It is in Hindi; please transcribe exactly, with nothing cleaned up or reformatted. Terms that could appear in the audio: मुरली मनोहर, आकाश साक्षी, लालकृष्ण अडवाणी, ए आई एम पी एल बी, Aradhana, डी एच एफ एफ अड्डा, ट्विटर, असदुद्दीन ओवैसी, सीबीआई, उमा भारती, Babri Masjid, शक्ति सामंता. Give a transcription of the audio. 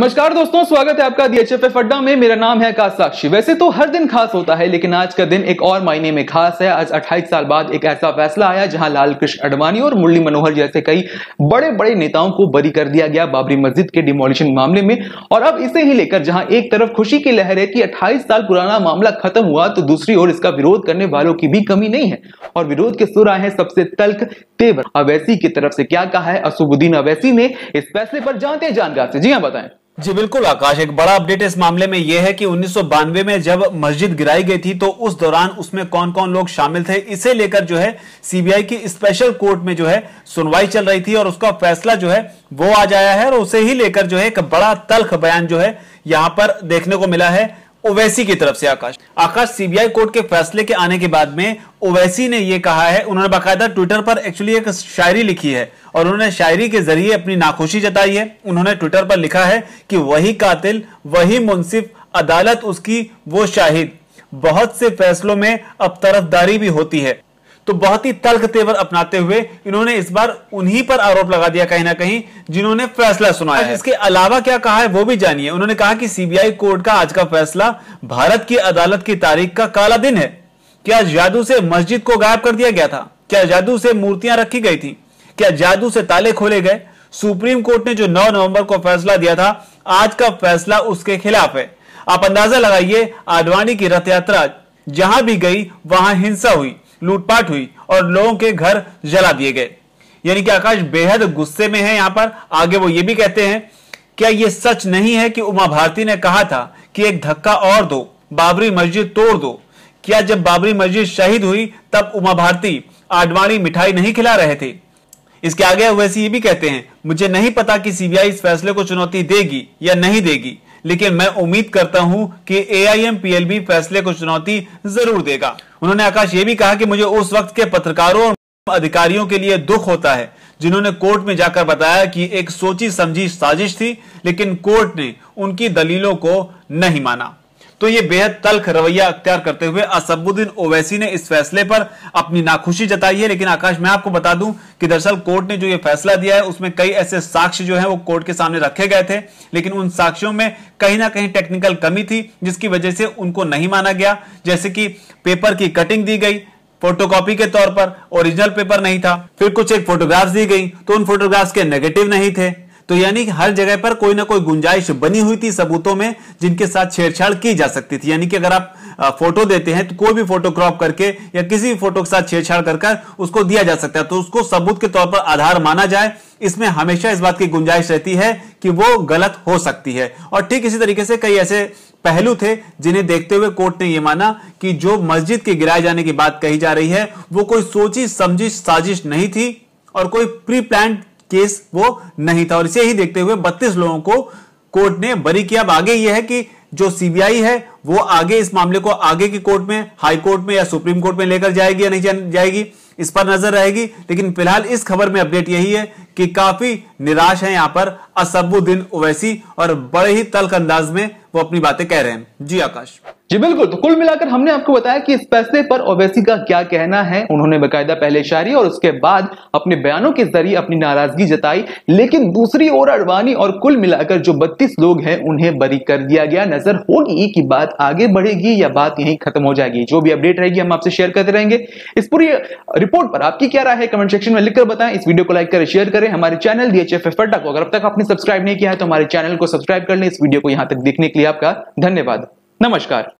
नमस्कार दोस्तों, स्वागत है आपका डी एच एफ एफ अड्डा में। मेरा नाम है आकाश साक्षी। वैसे तो हर दिन खास होता है, लेकिन आज का दिन एक और मायने में खास है। आज अट्ठाईस साल बाद एक ऐसा फैसला आया जहां लालकृष्ण अडवाणी और मुरली मनोहर जैसे कई बड़े बड़े नेताओं को बरी कर दिया गया बाबरी मस्जिद के डिमोलिशन मामले में। और अब इसे ही लेकर जहां एक तरफ खुशी की लहर है कि अट्ठाईस साल पुराना मामला खत्म हुआ, तो दूसरी ओर इसका विरोध करने वालों की भी कमी नहीं है। और विरोध के सुर आए हैं सबसे तल्ख तेवर। ओवैसी की तरफ से क्या कहा है असदुद्दीन ओवैसी ने इस फैसले पर, जानते हैं जानकार से। जी हाँ, बताएं। जी बिल्कुल आकाश, एक बड़ा अपडेट इस मामले में यह है कि उन्नीस सौ बानवे में जब मस्जिद गिराई गई थी तो उस दौरान उसमें कौन कौन लोग शामिल थे, इसे लेकर जो है सीबीआई की स्पेशल कोर्ट में जो है सुनवाई चल रही थी और उसका फैसला जो है वो आज आया है। और उसे ही लेकर जो है एक बड़ा तल्ख बयान जो है यहाँ पर देखने को मिला है ओवैसी की तरफ से। आकाश आकाश सीबीआई कोर्ट के फैसले के आने के बाद में ओवैसी ने यह कहा है, उन्होंने बाकायदा ट्विटर पर एक्चुअली एक शायरी लिखी है और उन्होंने शायरी के जरिए अपनी नाखुशी जताई है। उन्होंने ट्विटर पर लिखा है कि वही कातिल वही मुंसिफ, अदालत उसकी वो शाहिद, बहुत से फैसलों में अब तरफदारी भी होती है। तो बहुत ही तल्ख तेवर अपनाते हुए इन्होंने इस बार उन्हीं पर आरोप लगा दिया कहीं ना कहीं जिन्होंने फैसला सुनाया है। इसके अलावा क्या कहा है वो भी जानिए। उन्होंने कहा कि सीबीआई कोर्ट का आज का फैसला भारत की अदालत की तारीख का काला दिन है। क्या जादू से मस्जिद को गायब कर दिया गया था? क्या जादू से मूर्तियां रखी गई थी? क्या जादू से ताले खोले गए? सुप्रीम कोर्ट ने जो नौ नवंबर को फैसला दिया था, आज का फैसला उसके खिलाफ है। आप अंदाजा लगाइए, आडवाणी की रथ यात्रा जहां भी गई वहां हिंसा हुई, लूटपाट हुई और लोगों के घर जला दिए गए। यानी कि आकाश बेहद गुस्से में है यहां पर। आगे वो ये भी कहते हैं, क्या यह सच नहीं है कि उमा भारती ने कहा था कि एक धक्का और दो, बाबरी मस्जिद तोड़ दो? क्या जब बाबरी मस्जिद शहीद हुई तब उमा भारती आडवाणी मिठाई नहीं खिला रहे थे? इसके आगे ओवैसी ये भी कहते हैं, मुझे नहीं पता कि सीबीआई इस फैसले को चुनौती देगी या नहीं देगी, लेकिन मैं उम्मीद करता हूं कि ए आई एम पी एल बी फैसले को चुनौती जरूर देगा। उन्होंने आकाश ये भी कहा कि मुझे उस वक्त के पत्रकारों और अधिकारियों के लिए दुख होता है जिन्होंने कोर्ट में जाकर बताया कि एक सोची समझी साजिश थी, लेकिन कोर्ट ने उनकी दलीलों को नहीं माना। तो ये बेहद तल्ख रवैया अख्तियार करते हुए असदुद्दीन ओवैसी ने इस फैसले पर अपनी नाखुशी जताई है। लेकिन आकाश मैं आपको बता दूं कि दरअसल कोर्ट ने जो ये फैसला दिया है उसमें कई ऐसे साक्ष्य जो है वो कोर्ट के सामने रखे गए थे, लेकिन उन साक्ष्यों में कहीं ना कहीं टेक्निकल कमी थी जिसकी वजह से उनको नहीं माना गया। जैसे कि पेपर की कटिंग दी गई फोटोकॉपी के तौर पर, ओरिजिनल पेपर नहीं था। फिर कुछ एक फोटोग्राफ्स दी गई तो उन फोटोग्राफ्स के नेगेटिव नहीं थे। तो यानी हर जगह पर कोई ना कोई गुंजाइश बनी हुई थी सबूतों में जिनके साथ छेड़छाड़ की जा सकती थी। यानी कि अगर आप फोटो देते हैं तो कोई भी फोटो क्रॉप करके या किसी भी फोटो के साथ छेड़छाड़ कर कर उसको दिया जा सकता है, तो उसको सबूत के तौर पर आधार माना जाए। इसमें हमेशा इस बात की गुंजाइश रहती है कि वो गलत हो सकती है। और ठीक इसी तरीके से कई ऐसे पहलू थे जिन्हें देखते हुए कोर्ट ने यह माना कि जो मस्जिद के गिराए जाने की बात कही जा रही है वो कोई सोची समझी साजिश नहीं थी और कोई प्री प्लान केस वो नहीं था। और इसे ही देखते हुए बत्तीस लोगों को कोर्ट ने बरी किया। अब आगे यह है कि जो सीबीआई है वो आगे इस मामले को आगे की कोर्ट में, हाई कोर्ट में या सुप्रीम कोर्ट में लेकर जाएगी या नहीं जाएगी, इस पर नजर रहेगी। लेकिन फिलहाल इस खबर में अपडेट यही है कि काफी निराश है यहां पर असदुद्दीन ओवैसी और बड़े ही तल्ख अंदाज में वो अपनी बातें कह रहे हैं। जी आकाश। जी बिल्कुल, तो कुल मिलाकर हमने आपको बताया कि इस फैसले पर ओवैसी का क्या कहना है। उन्होंने बकायदा पहले शायरी और उसके बाद अपने बयानों के जरिए अपनी नाराजगी जताई, लेकिन दूसरी ओर अडवाणी और कुल मिलाकर जो बत्तीस लोग हैं उन्हें बरी कर दिया गया। नजर होगी कि बात आगे बढ़ेगी या बात यहीं खत्म हो जाएगी। जो भी अपडेट रहेगी हम आपसे शेयर करते रहेंगे। इस पूरी रिपोर्ट पर आपकी क्या राय है कमेंट सेक्शन में लिखकर बताएं। इस वीडियो को लाइक करें, शेयर करें। हमारे channel डी एच एफ एफ अड्डा को अगर अब तक आपने सब्सक्राइब नहीं किया है तो हमारे चैनल को सब्सक्राइब कर लें। इस वीडियो को यहां तक देखने के लिए आपका धन्यवाद। नमस्कार।